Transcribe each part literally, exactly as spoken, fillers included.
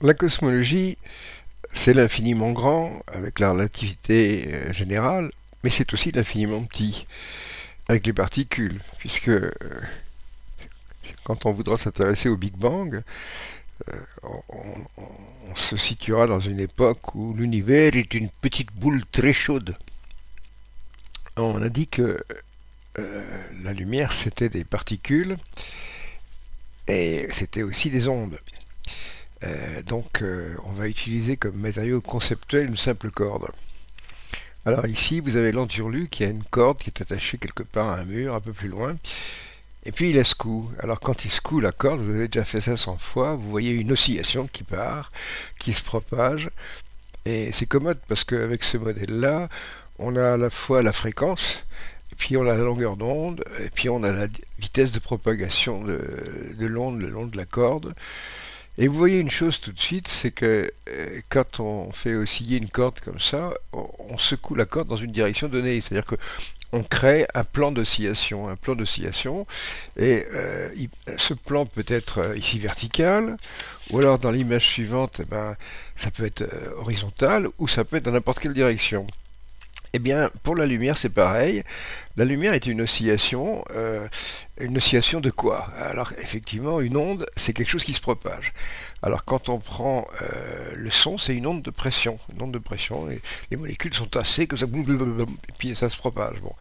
La cosmologie, c'est l'infiniment grand avec la relativité générale, mais c'est aussi l'infiniment petit avec les particules, puisque euh, quand on voudra s'intéresser au Big Bang, euh, on, on, on se situera dans une époque où l'univers est une petite boule très chaude. On a dit que euh, la lumière, c'était des particules et c'était aussi des ondes. Euh, donc euh, on va utiliser comme matériau conceptuel une simple corde. Alors ici vous avez l'enturlu qui a une corde qui est attachée quelque part à un mur un peu plus loin, et puis il la secoue. Alors quand il secoue la corde, vous avez déjà fait ça cent fois, vous voyez une oscillation qui part, qui se propage, et c'est commode parce qu'avec ce modèle là on a à la fois la fréquence, et puis on a la longueur d'onde, et puis on a la vitesse de propagation de, de l'onde le long de la corde. Et vous voyez une chose tout de suite, c'est que euh, quand on fait osciller une corde comme ça, on, on secoue la corde dans une direction donnée. C'est-à-dire qu'on crée un plan d'oscillation. Un plan d'oscillation, et euh, il, ce plan peut être euh, ici vertical, ou alors dans l'image suivante, eh ben, ça peut être euh, horizontal, ou ça peut être dans n'importe quelle direction. Eh bien, pour la lumière, c'est pareil. La lumière est une oscillation. Euh, une oscillation de quoi? Alors, effectivement, une onde, c'est quelque chose qui se propage. Alors, quand on prend euh, le son, c'est une onde de pression. Une onde de pression, et les molécules sont tassées, comme ça, et puis ça se propage. Bon.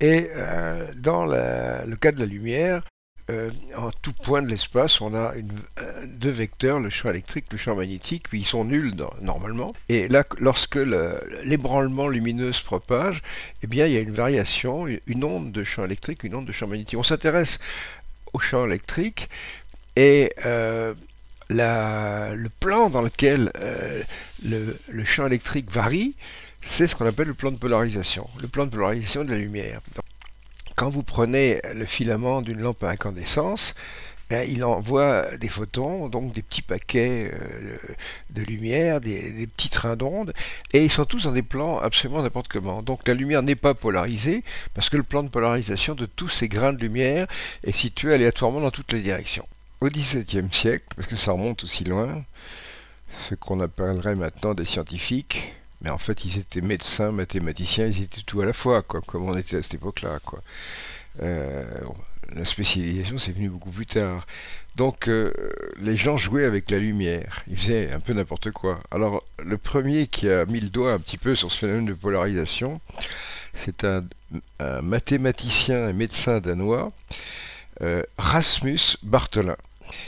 Et euh, dans la, le cas de la lumière, euh, en tout point de l'espace, on a une, euh, deux vecteurs, le champ électrique, le champ magnétique, puis ils sont nuls dans, normalement. Et là, lorsque l'ébranlement lumineux se propage, eh bien, il y a une variation, une, une onde de champ électrique, une onde de champ magnétique. On s'intéresse au champ électrique, et euh, la, le plan dans lequel euh, le, le champ électrique varie, c'est ce qu'on appelle le plan de polarisation, le plan de polarisation de la lumière. Donc, quand vous prenez le filament d'une lampe à incandescence, eh, il envoie des photons, donc des petits paquets euh, de lumière, des, des petits trains d'ondes, et ils sont tous dans des plans absolument n'importe comment. Donc la lumière n'est pas polarisée, parce que le plan de polarisation de tous ces grains de lumière est situé aléatoirement dans toutes les directions. Au dix-septième siècle, parce que ça remonte aussi loin, ce qu'on appellerait maintenant des scientifiques, mais en fait, ils étaient médecins, mathématiciens, ils étaient tout à la fois, quoi, comme on était à cette époque-là, quoi. Euh, la spécialisation, c'est venu beaucoup plus tard. Donc, euh, les gens jouaient avec la lumière. Ils faisaient un peu n'importe quoi. Alors, le premier qui a mis le doigt un petit peu sur ce phénomène de polarisation, c'est un, un mathématicien et médecin danois, euh, Rasmus Bartholin,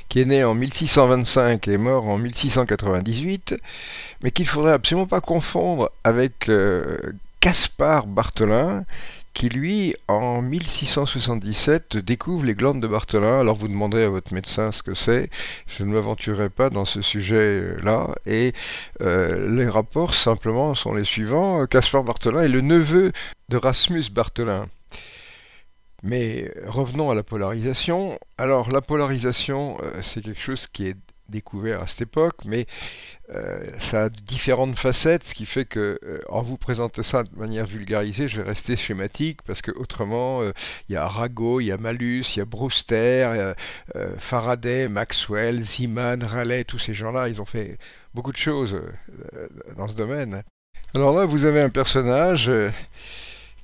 qui est né en mille six cent vingt-cinq et mort en mille six cent quatre-vingt-dix-huit, mais qu'il ne faudrait absolument pas confondre avec euh, Caspar Bartholin, qui lui, en mille six cent soixante-dix-sept, découvre les glandes de Bartholin. Alors vous demanderez à votre médecin ce que c'est, je ne m'aventurerai pas dans ce sujet-là, et euh, les rapports simplement sont les suivants. Caspar Bartholin est le neveu de Rasmus Bartholin. Mais revenons à la polarisation. Alors la polarisation, euh, c'est quelque chose qui est découvert à cette époque, mais euh, ça a différentes facettes, ce qui fait que, euh, en vous présentant ça de manière vulgarisée, je vais rester schématique, parce que autrement, euh, il y a Arago, il y a Malus, il y a Brewster, euh, euh, Faraday, Maxwell, Zeman, Raleigh, tous ces gens-là, ils ont fait beaucoup de choses euh, dans ce domaine. Alors là, vous avez un personnage euh,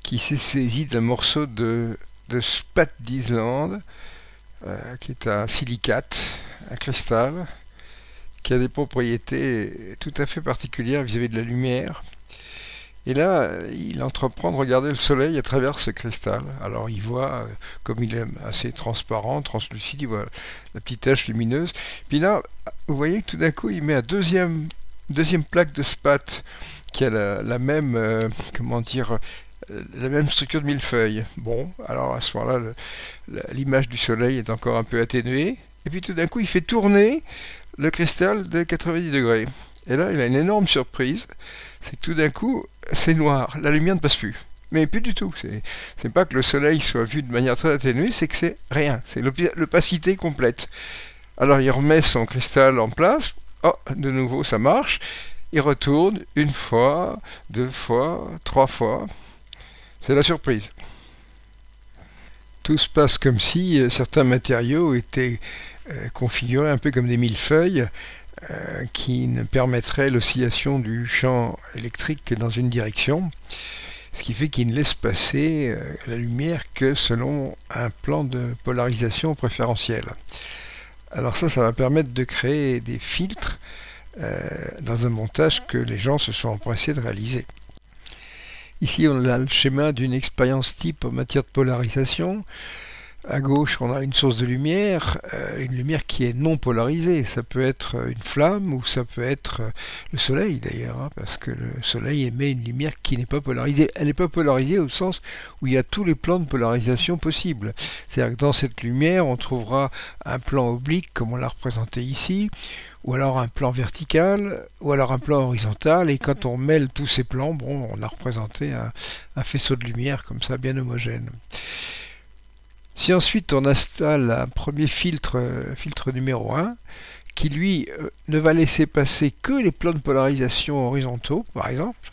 qui s'est saisi d'un morceau de... de spat d'Islande, euh, qui est un silicate, un cristal, qui a des propriétés tout à fait particulières vis-à-vis de la lumière. Et là, il entreprend de regarder le soleil à travers ce cristal. Alors il voit, comme il est assez transparent, translucide, il voit la petite tache lumineuse. Puis là, vous voyez que tout d'un coup, il met un deuxième, deuxième plaque de spat, qui a la, la même, euh, comment dire, la même structure de millefeuille. Bon, alors à ce moment-là, l'image du soleil est encore un peu atténuée. Et puis tout d'un coup, il fait tourner le cristal de quatre-vingt-dix degrés. Et là, il a une énorme surprise. C'est que tout d'un coup, c'est noir. La lumière ne passe plus. Mais plus du tout. C'est pas que le soleil soit vu de manière très atténuée, c'est que c'est rien. C'est l'opacité complète. Alors il remet son cristal en place. Oh, de nouveau, ça marche. Il retourne une fois, deux fois, trois fois. C'est la surprise. Tout se passe comme si certains matériaux étaient euh, configurés un peu comme des millefeuilles, euh, qui ne permettrait l'oscillation du champ électrique que dans une direction, ce qui fait qu'il ne laisse passer euh, la lumière que selon un plan de polarisation préférentiel. Alors ça, ça va permettre de créer des filtres euh, dans un montage que les gens se sont empressés de réaliser. Ici, on a le schéma d'une expérience type en matière de polarisation. À gauche, on a une source de lumière, euh, une lumière qui est non polarisée. Ça peut être une flamme ou ça peut être le soleil d'ailleurs, hein, parce que le soleil émet une lumière qui n'est pas polarisée. Elle n'est pas polarisée au sens où il y a tous les plans de polarisation possibles. C'est-à-dire que dans cette lumière, on trouvera un plan oblique, comme on l'a représenté ici, ou alors un plan vertical, ou alors un plan horizontal, et quand on mêle tous ces plans, bon, on a représenté un, un faisceau de lumière comme ça, bien homogène. Si ensuite on installe un premier filtre, filtre numéro un, qui lui ne va laisser passer que les plans de polarisation horizontaux, par exemple,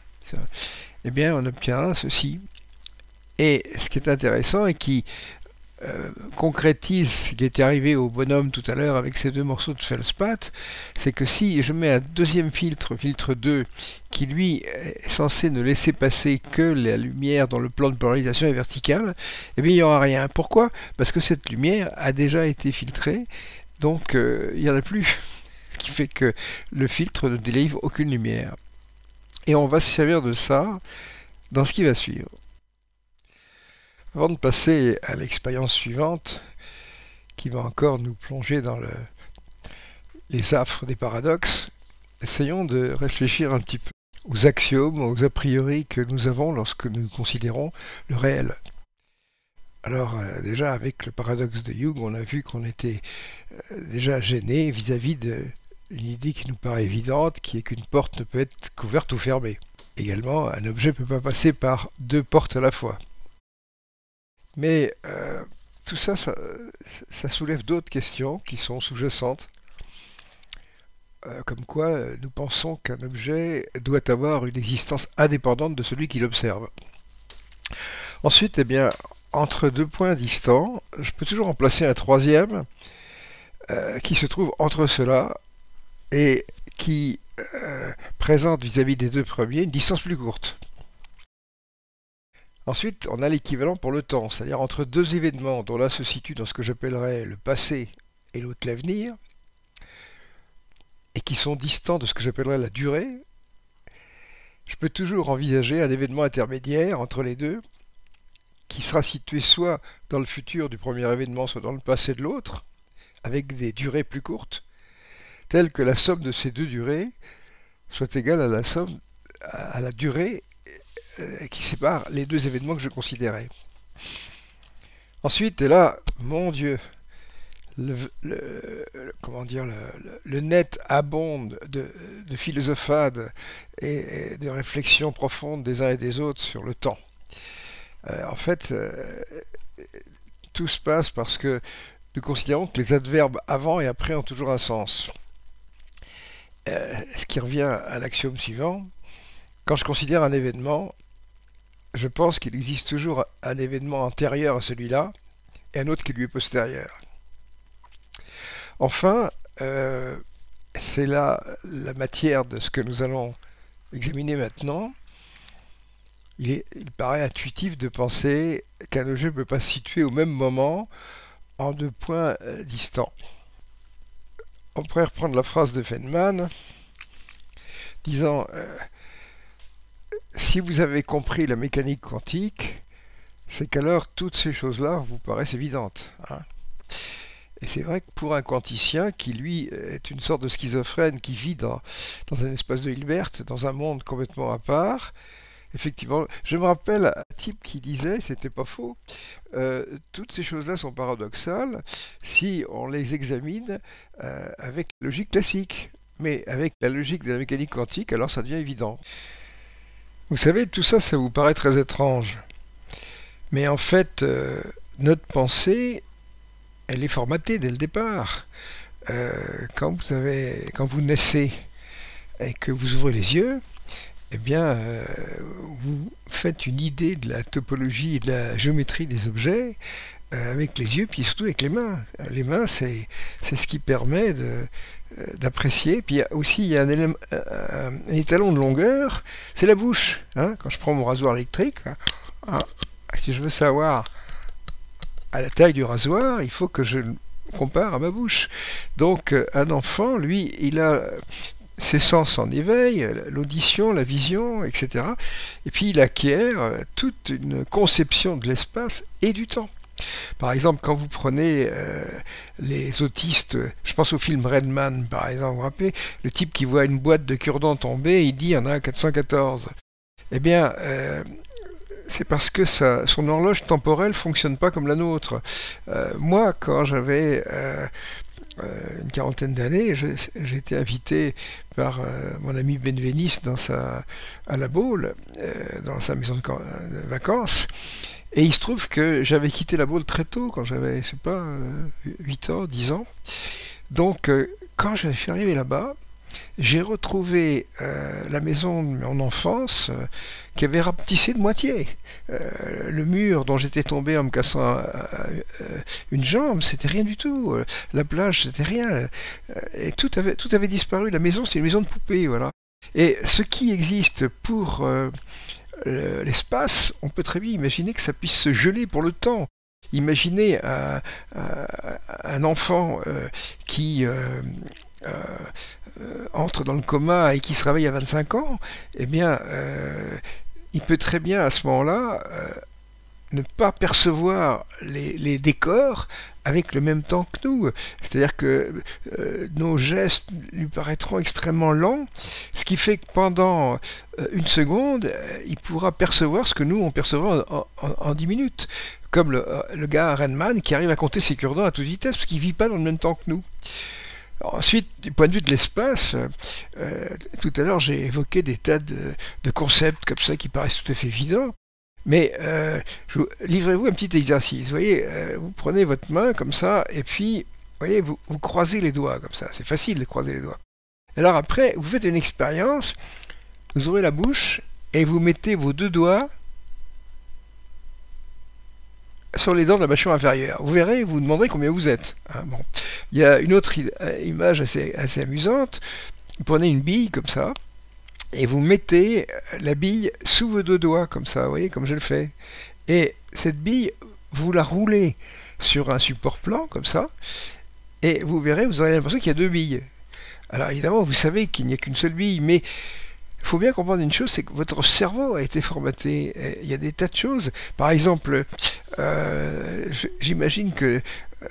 eh bien on obtiendra ceci. Et ce qui est intéressant et qui euh, concrétise ce qui était arrivé au bonhomme tout à l'heure avec ces deux morceaux de feldspath, c'est que si je mets un deuxième filtre, filtre deux, qui lui est censé ne laisser passer que la lumière dont le plan de polarisation est vertical, eh bien il n'y aura rien. Pourquoi? Parce que cette lumière a déjà été filtrée, donc euh, il n'y en a plus. Ce qui fait que le filtre ne délivre aucune lumière. Et on va se servir de ça dans ce qui va suivre. Avant de passer à l'expérience suivante, qui va encore nous plonger dans le, les affres des paradoxes, essayons de réfléchir un petit peu aux axiomes, aux a priori que nous avons lorsque nous considérons le réel. Alors euh, déjà avec le paradoxe de Hume, on a vu qu'on était euh, déjà gêné vis-à-vis d'une idée qui nous paraît évidente, qui est qu'une porte ne peut être couverte ou fermée. Également, un objet ne peut pas passer par deux portes à la fois. Mais euh, tout ça, ça, ça soulève d'autres questions qui sont sous-jacentes. Comme quoi nous pensons qu'un objet doit avoir une existence indépendante de celui qui l'observe. Ensuite, eh bien, entre deux points distants, je peux toujours en placer un troisième euh, qui se trouve entre ceux-là et qui euh, présente vis-à-vis des deux premiers une distance plus courte. Ensuite, on a l'équivalent pour le temps, c'est-à-dire entre deux événements dont l'un se situe dans ce que j'appellerais le passé et l'autre l'avenir, et qui sont distants de ce que j'appellerais la durée, je peux toujours envisager un événement intermédiaire entre les deux, qui sera situé soit dans le futur du premier événement, soit dans le passé de l'autre, avec des durées plus courtes, telles que la somme de ces deux durées soit égale à la somme, à la durée qui sépare les deux événements que je considérais. Ensuite, et là, mon Dieu, Le, le, le, comment dire, le, le, le net abonde de, de philosophades et, et de réflexions profondes des uns et des autres sur le temps. Euh, en fait, euh, tout se passe parce que nous considérons que les adverbes avant et après ont toujours un sens. Euh, ce qui revient à l'axiome suivant, quand je considère un événement, je pense qu'il existe toujours un événement antérieur à celui-là et un autre qui lui est postérieur. Enfin, euh, c'est là la matière de ce que nous allons examiner maintenant. Il, est, il paraît intuitif de penser qu'un objet ne peut pas se situer au même moment en deux points euh, distants. On pourrait reprendre la phrase de Feynman, disant euh, « Si vous avez compris la mécanique quantique, c'est qu'alors toutes ces choses-là vous paraissent évidentes. Hein » Et c'est vrai que pour un quanticien qui, lui, est une sorte de schizophrène qui vit dans, dans un espace de Hilbert, dans un monde complètement à part, effectivement, je me rappelle un type qui disait, c'était pas faux, euh, toutes ces choses-là sont paradoxales si on les examine euh, avec la logique classique, mais avec la logique de la mécanique quantique, alors ça devient évident. Vous savez, tout ça, ça vous paraît très étrange, mais en fait, euh, notre pensée, elle est formatée dès le départ. Euh, quand, vous avez, quand vous naissez et que vous ouvrez les yeux, eh bien, euh, vous faites une idée de la topologie et de la géométrie des objets euh, avec les yeux, puis surtout avec les mains. Les mains, c'est ce qui permet de, d'apprécier. Puis aussi, il y a un, élément, un étalon de longueur, c'est la bouche. Hein, quand je prends mon rasoir électrique, hein, si je veux savoir à la taille du rasoir, il faut que je le compare à ma bouche. Donc, un enfant, lui, il a ses sens en éveil, l'audition, la vision, et cetera. Et puis, il acquiert toute une conception de l'espace et du temps. Par exemple, quand vous prenez euh, les autistes, je pense au film Rainman, par exemple, vous vous rappelez, le type qui voit une boîte de cure-dents tomber, il dit « il y en a quatre cent quatorze ». Eh bien, euh, c'est parce que ça, son horloge temporelle ne fonctionne pas comme la nôtre. Euh, moi, quand j'avais euh, une quarantaine d'années, j'ai été invité par euh, mon ami Benveniste dans sa, à la Baule, euh, dans sa maison de, de vacances. Et il se trouve que j'avais quitté la Baule très tôt, quand j'avais, je sais pas, huit ans, dix ans. Donc, quand je suis arrivé là-bas, j'ai retrouvé euh, la maison de mon enfance euh, qui avait rapetissé de moitié. Euh, le mur dont j'étais tombé en me cassant un, un, une jambe, c'était rien du tout. La plage, c'était rien. Et tout avait, tout avait disparu. La maison, c'est une maison de poupée, voilà. Et ce qui existe pour... Euh, l'espace, on peut très bien imaginer que ça puisse se geler pour le temps. Imaginez un, un, un enfant euh, qui euh, euh, entre dans le coma et qui se réveille à vingt-cinq ans, eh bien, euh, il peut très bien à ce moment-là euh, ne pas percevoir les, les décors avec le même temps que nous. C'est-à-dire que euh, nos gestes lui paraîtront extrêmement lents, ce qui fait que pendant euh, une seconde, euh, il pourra percevoir ce que nous, on percevra en, en, en dix minutes. Comme le, le gars à Rainman qui arrive à compter ses cure-dents à toute vitesse, parce qu'il ne vit pas dans le même temps que nous. Ensuite, du point de vue de l'espace, euh, tout à l'heure j'ai évoqué des tas de, de concepts comme ça qui paraissent tout à fait évidents. Mais euh, livrez-vous un petit exercice. Vous voyez, euh, vous prenez votre main comme ça, et puis, voyez, vous, vous croisez les doigts comme ça. C'est facile de croiser les doigts. Alors après, vous faites une expérience, vous ouvrez la bouche, et vous mettez vos deux doigts sur les dents de la mâchoire inférieure. Vous verrez, vous vous demanderez combien vous êtes. Hein, bon. Il y a une autre image assez, assez amusante. Vous prenez une bille comme ça, et vous mettez la bille sous vos deux doigts, comme ça, vous voyez, comme je le fais. Et cette bille, vous la roulez sur un support plan, comme ça, et vous verrez, vous aurez l'impression qu'il y a deux billes. Alors évidemment, vous savez qu'il n'y a qu'une seule bille, mais il faut bien comprendre une chose, c'est que votre cerveau a été formaté. Il y a des tas de choses. Par exemple, euh, j'imagine que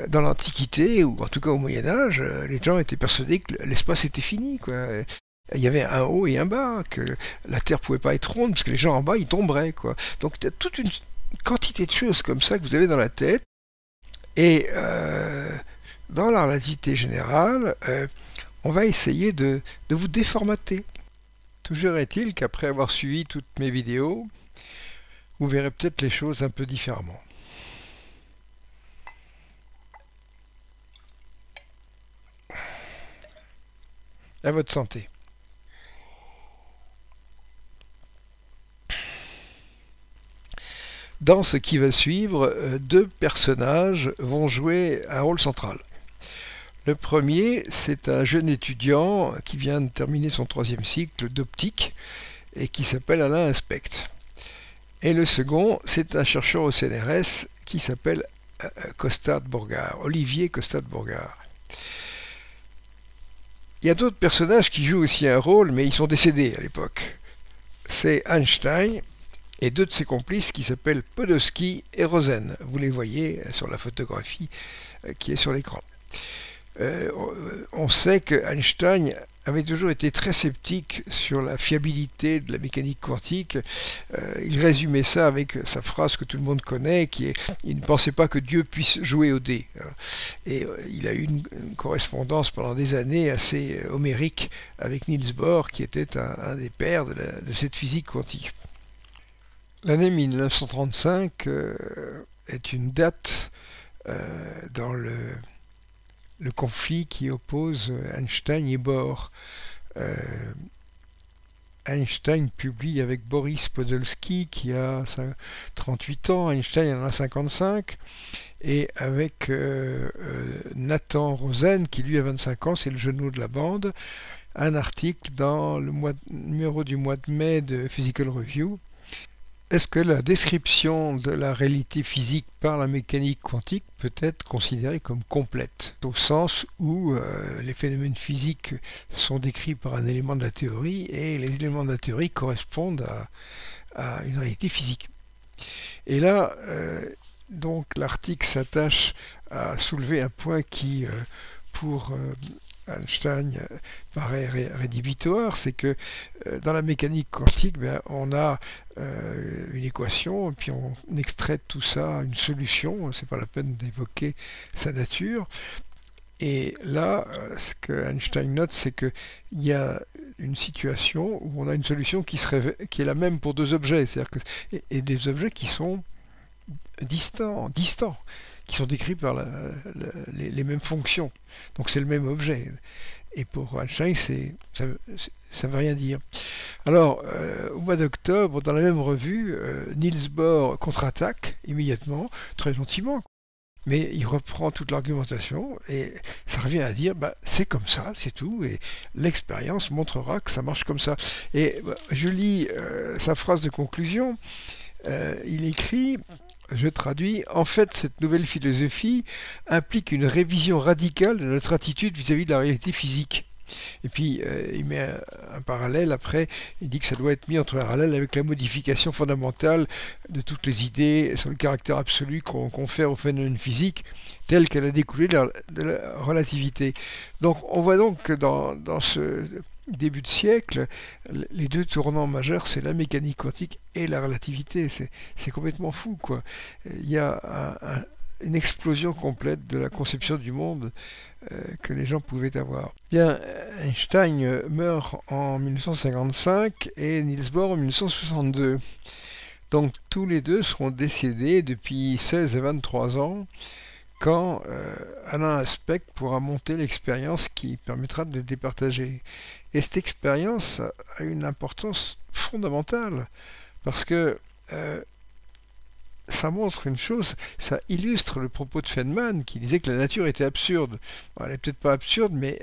dans l'Antiquité, ou en tout cas au Moyen-Âge, les gens étaient persuadés que l'espace était fini, quoi. Il y avait un haut et un bas, que la Terre pouvait pas être ronde, parce que les gens en bas, ils tomberaient, quoi. Donc, il y a toute une quantité de choses comme ça que vous avez dans la tête. Et euh, dans la relativité générale, euh, on va essayer de, de vous déformater. Toujours est-il qu'après avoir suivi toutes mes vidéos, vous verrez peut-être les choses un peu différemment. À votre santé. Dans ce qui va suivre, deux personnages vont jouer un rôle central. Le premier, c'est un jeune étudiant qui vient de terminer son troisième cycle d'optique et qui s'appelle Alain Aspect. Et le second, c'est un chercheur au C N R S qui s'appelle Costa de Beauregard, Olivier Costa de Beauregard. Il y a d'autres personnages qui jouent aussi un rôle, mais ils sont décédés à l'époque. C'est Einstein et deux de ses complices qui s'appellent Podolsky et Rosen. Vous les voyez sur la photographie qui est sur l'écran. Euh, on sait que Einstein avait toujours été très sceptique sur la fiabilité de la mécanique quantique. Euh, il résumait ça avec sa phrase que tout le monde connaît, qui est « il ne pensait pas que Dieu puisse jouer au dé ». Et euh, il a eu une, une correspondance pendant des années assez euh, homérique avec Niels Bohr, qui était un, un des pères de, la, de cette physique quantique. L'année mille neuf cent trente-cinq euh, est une date euh, dans le, le conflit qui oppose Einstein et Bohr. Euh, Einstein publie avec Boris Podolsky, qui a trente-huit ans, Einstein en a cinquante-cinq, et avec euh, Nathan Rosen, qui lui a vingt-cinq ans, c'est le genou de la bande, un article dans le mois, numéro du mois de mai de Physical Review. Est-ce que la description de la réalité physique par la mécanique quantique peut être considérée comme complète, au sens où euh, les phénomènes physiques sont décrits par un élément de la théorie et les éléments de la théorie correspondent à, à une réalité physique? Et là, euh, donc l'article s'attache à soulever un point qui, euh, pour euh, Einstein paraît ré rédhibitoire, c'est que euh, dans la mécanique quantique, ben, on a euh, une équation, et puis on extrait de tout ça une solution, c'est pas la peine d'évoquer sa nature. Et là, ce que Einstein note, c'est qu'il y a une situation où on a une solution qui, se révèle, qui est la même pour deux objets, c'est-à-dire que, et, et des objets qui sont distants, distants. qui sont décrits par la, la, les, les mêmes fonctions. Donc c'est le même objet. Et pour Einstein, ça ne veut rien dire. Alors, euh, au mois d'octobre, dans la même revue, euh, Niels Bohr contre-attaque immédiatement, très gentiment. Mais il reprend toute l'argumentation et ça revient à dire bah, c'est comme ça, c'est tout, et l'expérience montrera que ça marche comme ça. Et bah, je lis euh, sa phrase de conclusion. Euh, il écrit... Je traduis, en fait, cette nouvelle philosophie implique une révision radicale de notre attitude vis-à-vis de la réalité physique. Et puis, euh, il met un, un parallèle après, il dit que ça doit être mis en parallèle avec la modification fondamentale de toutes les idées sur le caractère absolu qu'on confère au phénomène physique, telle qu'elle a découlé de la, de la relativité. Donc, on voit donc que dans, dans ce début de siècle, les deux tournants majeurs, c'est la mécanique quantique et la relativité. C'est complètement fou, quoi. Il y a un, un, une explosion complète de la conception du monde euh, que les gens pouvaient avoir. Bien, Einstein meurt en mille neuf cent cinquante-cinq et Niels Bohr en mille neuf cent soixante-deux. Donc tous les deux seront décédés depuis seize et vingt-trois ans, quand euh, Alain Aspect pourra monter l'expérience qui permettra de les départager. Et cette expérience a une importance fondamentale, parce que euh, ça montre une chose, ça illustre le propos de Feynman, qui disait que la nature était absurde. Bon, elle n'est peut-être pas absurde, mais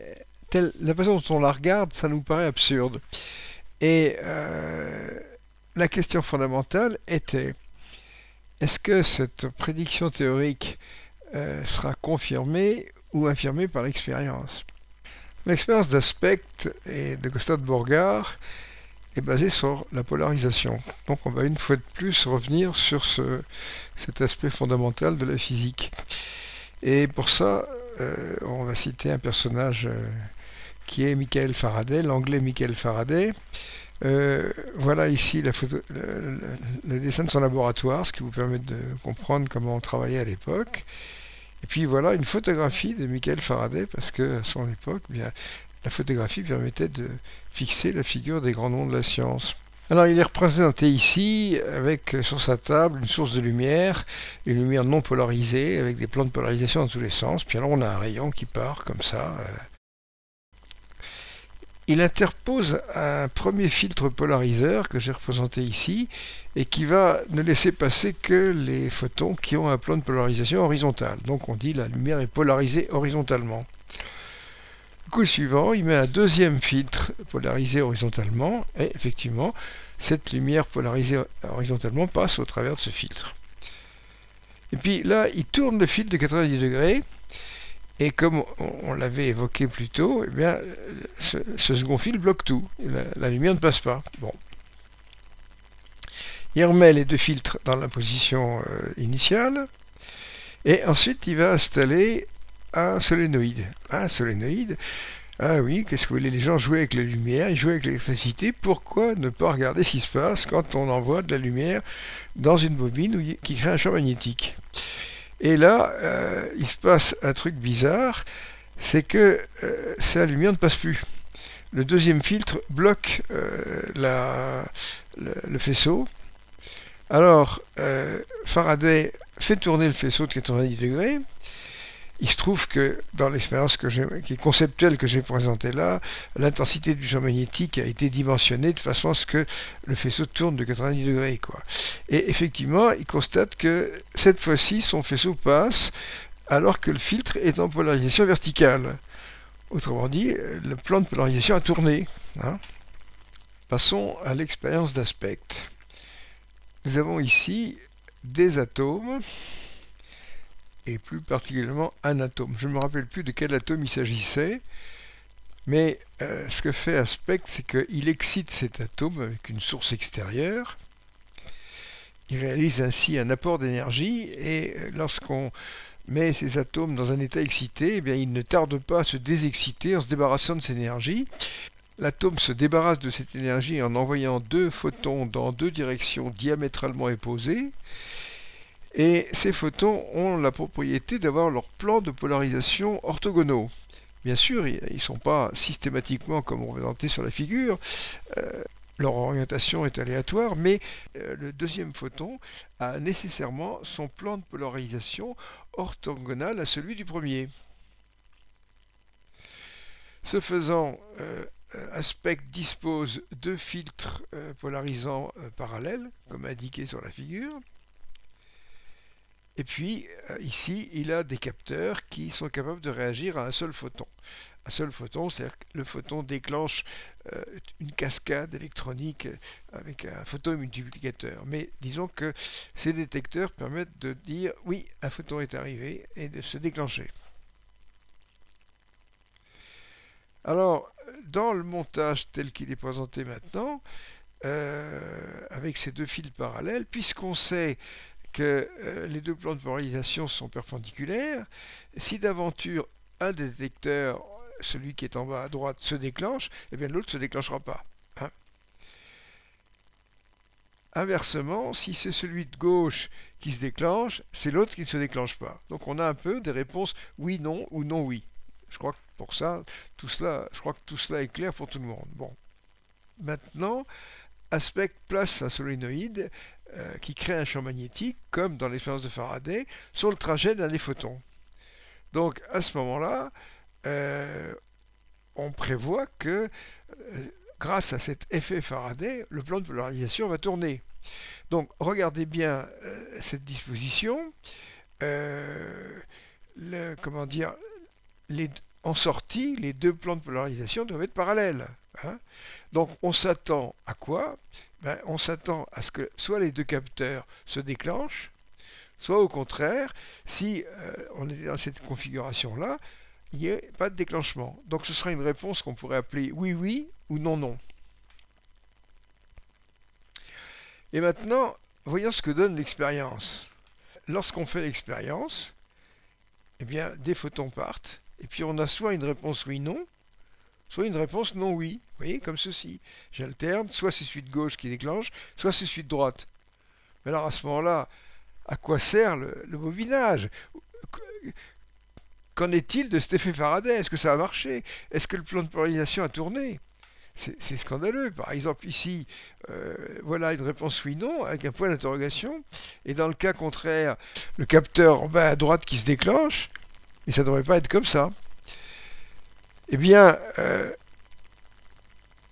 telle, la façon dont on la regarde, ça nous paraît absurde. Et euh, la question fondamentale était, est-ce que cette prédiction théorique Euh, sera confirmé ou infirmé par l'expérience. L'expérience d'Aspect et de Costa de Beauregard est basée sur la polarisation. Donc on va une fois de plus revenir sur ce, cet aspect fondamental de la physique. Et pour ça, euh, on va citer un personnage euh, qui est Michael Faraday, l'anglais Michael Faraday. Euh, voilà ici la photo, le, le, le dessin de son laboratoire, ce qui vous permet de comprendre comment on travaillait à l'époque. Et puis voilà une photographie de Michael Faraday, parce qu'à son époque, bien, la photographie permettait de fixer la figure des grands noms de la science. Alors il est représenté ici avec sur sa table une source de lumière, une lumière non polarisée, avec des plans de polarisation dans tous les sens. Puis alors on a un rayon qui part comme ça. Il interpose un premier filtre polariseur que j'ai représenté ici et qui va ne laisser passer que les photons qui ont un plan de polarisation horizontale. Donc on dit la lumière est polarisée horizontalement. Le coup suivant, il met un deuxième filtre polarisé horizontalement et effectivement, cette lumière polarisée horizontalement passe au travers de ce filtre. Et puis là, il tourne le filtre de quatre-vingt-dix degrés. Et comme on l'avait évoqué plus tôt, eh bien, ce, ce second fil bloque tout. La, la lumière ne passe pas. Bon. Il remet les deux filtres dans la position euh, initiale. Et ensuite, il va installer un solénoïde. Un solénoïde. Ah oui, qu'est-ce que vous voulez? Les gens jouaient avec la lumière, ils jouaient avec l'électricité. Pourquoi ne pas regarder ce qui se passe quand on envoie de la lumière dans une bobine où, qui crée un champ magnétique? Et là, euh, il se passe un truc bizarre, c'est que euh, sa lumière ne passe plus. Le deuxième filtre bloque euh, la, le, le faisceau. Alors, euh, Faraday fait tourner le faisceau de quatre-vingt-dix degrés, Il se trouve que dans l'expérience que qui est conceptuelle que j'ai présentée là, l'intensité du champ magnétique a été dimensionnée de façon à ce que le faisceau tourne de quatre-vingt-dix degrés, quoi. Et effectivement, il constate que cette fois-ci, son faisceau passe alors que le filtre est en polarisation verticale. Autrement dit, le plan de polarisation a tourné. Hein. Passons à l'expérience d'Aspect. Nous avons ici des atomes, et plus particulièrement un atome. Je ne me rappelle plus de quel atome il s'agissait, mais euh, ce que fait Aspect, c'est qu'il excite cet atome avec une source extérieure. Il réalise ainsi un apport d'énergie, et lorsqu'on met ces atomes dans un état excité, eh bien, ils ne tardent pas à se désexciter en se débarrassant de cette énergie. L'atome se débarrasse de cette énergie en envoyant deux photons dans deux directions diamétralement opposées, et ces photons ont la propriété d'avoir leurs plans de polarisation orthogonaux. Bien sûr, ils ne sont pas systématiquement comme représentés sur la figure, euh, leur orientation est aléatoire, mais euh, le deuxième photon a nécessairement son plan de polarisation orthogonal à celui du premier. Ce faisant, euh, Aspect dispose de filtres euh, polarisants euh, parallèles, comme indiqué sur la figure. Et puis, ici, il a des capteurs qui sont capables de réagir à un seul photon. Un seul photon, c'est-à-dire que le photon déclenche une cascade électronique avec un photomultiplicateur. Mais disons que ces détecteurs permettent de dire « oui, un photon est arrivé » et de se déclencher. Alors, dans le montage tel qu'il est présenté maintenant, euh, avec ces deux fils parallèles, puisqu'on sait que euh, les deux plans de polarisation sont perpendiculaires, si d'aventure un des détecteurs, celui qui est en bas à droite, se déclenche, eh bien l'autre ne se déclenchera pas. Hein. Inversement, si c'est celui de gauche qui se déclenche, c'est l'autre qui ne se déclenche pas. Donc on a un peu des réponses oui, non ou non, oui. Je crois que pour ça, tout cela, je crois que tout cela est clair pour tout le monde. Bon. Maintenant, Aspect place un solénoïde euh, qui crée un champ magnétique, comme dans l'expérience de Faraday, sur le trajet d'un des photons. Donc à ce moment-là, euh, on prévoit que euh, grâce à cet effet Faraday, le plan de polarisation va tourner. Donc regardez bien euh, cette disposition. Euh, le, comment dire, les, en sortie, les deux plans de polarisation doivent être parallèles. Hein. Donc on s'attend à quoi? Ben, on s'attend à ce que soit les deux capteurs se déclenchent, soit au contraire, si euh, on est dans cette configuration-là, il n'y ait pas de déclenchement. Donc ce sera une réponse qu'on pourrait appeler oui-oui ou non-non. Et maintenant, voyons ce que donne l'expérience. Lorsqu'on fait l'expérience, eh bien, des photons partent, et puis on a soit une réponse oui-non, soit une réponse non-oui, vous voyez, comme ceci. J'alterne, soit c'est celui de gauche qui déclenche, soit c'est celui de droite. Mais alors à ce moment-là, à quoi sert le, le bobinage? Qu'en est-il de cet effet Faraday? Est-ce que ça a marché? Est-ce que le plan de polarisation a tourné? C'est scandaleux. Par exemple, ici, euh, voilà une réponse oui-non, avec un point d'interrogation. Et dans le cas contraire, le capteur en bas à droite qui se déclenche, mais ça ne devrait pas être comme ça. Eh bien, euh,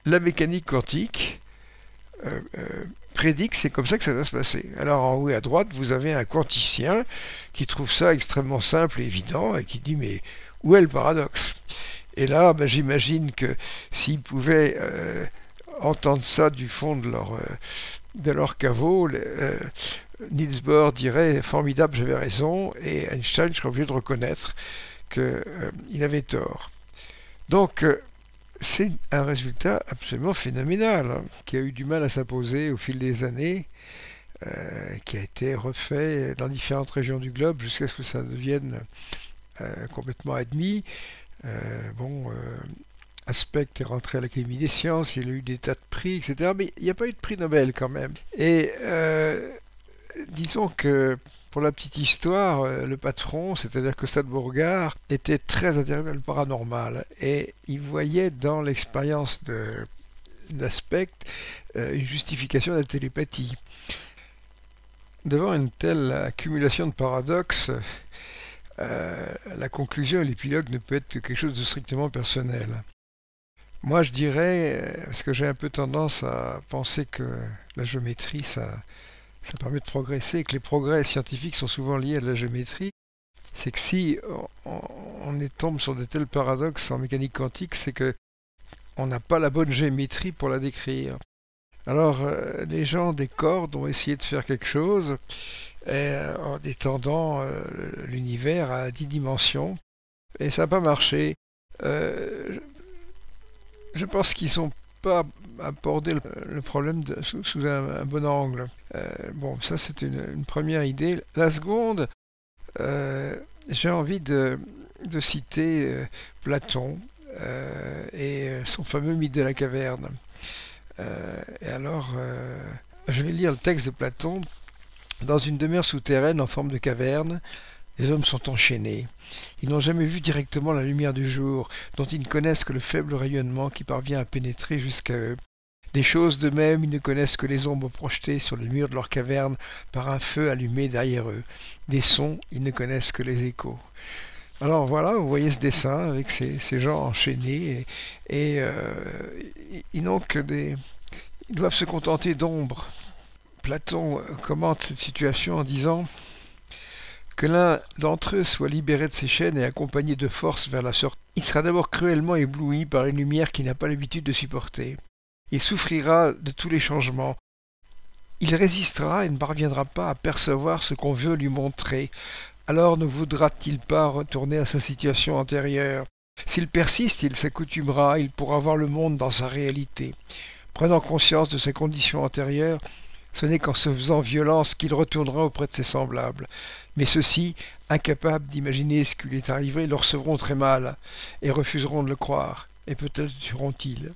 la mécanique quantique euh, euh, prédit que c'est comme ça que ça va se passer. Alors, en haut et à droite, vous avez un quanticien qui trouve ça extrêmement simple et évident et qui dit « mais où est le paradoxe ?» Et là, ben, j'imagine que s'ils pouvaient euh, entendre ça du fond de leur, euh, de leur caveau, euh, Niels Bohr dirait « formidable, j'avais raison » et Einstein serait obligé de reconnaître qu'il euh, avait tort. Donc, c'est un résultat absolument phénoménal, hein, qui a eu du mal à s'imposer au fil des années, euh, qui a été refait dans différentes régions du globe jusqu'à ce que ça devienne euh, complètement admis. Euh, bon, euh, Aspect est rentré à l'Académie des sciences, il a eu des tas de prix, et cetera. Mais il n'y a pas eu de prix Nobel quand même. Et euh, disons que... Pour la petite histoire, le patron, c'est-à-dire Costa de Beauregard, était très intéressé par le paranormal et il voyait dans l'expérience d'Aspect euh, une justification de la télépathie. Devant une telle accumulation de paradoxes, euh, la conclusion et l'épilogue ne peut être que quelque chose de strictement personnel. Moi, je dirais, parce que j'ai un peu tendance à penser que la géométrie, ça, ça permet de progresser, et que les progrès scientifiques sont souvent liés à de la géométrie, c'est que si on, on est tombe sur de tels paradoxes en mécanique quantique, c'est que on n'a pas la bonne géométrie pour la décrire. Alors, euh, les gens des cordes ont essayé de faire quelque chose et, euh, en étendant euh, l'univers à dix dimensions, et ça n'a pas marché. Euh, je pense qu'ils n'ont pas abordé le, le problème de, sous, sous un, un bon angle. Euh, bon, ça c'est une, une première idée. La seconde, euh, j'ai envie de, de citer euh, Platon euh, et son fameux mythe de la caverne. Euh, et alors, euh, je vais lire le texte de Platon. Dans une demeure souterraine en forme de caverne, les hommes sont enchaînés. Ils n'ont jamais vu directement la lumière du jour, dont ils ne connaissent que le faible rayonnement qui parvient à pénétrer jusqu'à eux. Des choses de même, ils ne connaissent que les ombres projetées sur le mur de leur caverne par un feu allumé derrière eux. Des sons, ils ne connaissent que les échos. Alors voilà, vous voyez ce dessin avec ces, ces gens enchaînés et, et euh, ils n'ont que des, ils doivent se contenter d'ombre. Platon commente cette situation en disant que l'un d'entre eux soit libéré de ses chaînes et accompagné de force vers la sortie. Il sera d'abord cruellement ébloui par une lumière qu'il n'a pas l'habitude de supporter. Il souffrira de tous les changements. Il résistera et ne parviendra pas à percevoir ce qu'on veut lui montrer. Alors ne voudra-t-il pas retourner à sa situation antérieure? S'il persiste, il s'accoutumera, il pourra voir le monde dans sa réalité. Prenant conscience de sa condition antérieure, ce n'est qu'en se faisant violence qu'il retournera auprès de ses semblables. Mais ceux-ci, incapables d'imaginer ce qui lui est arrivé, le recevront très mal et refuseront de le croire, et peut-être tueront-ils.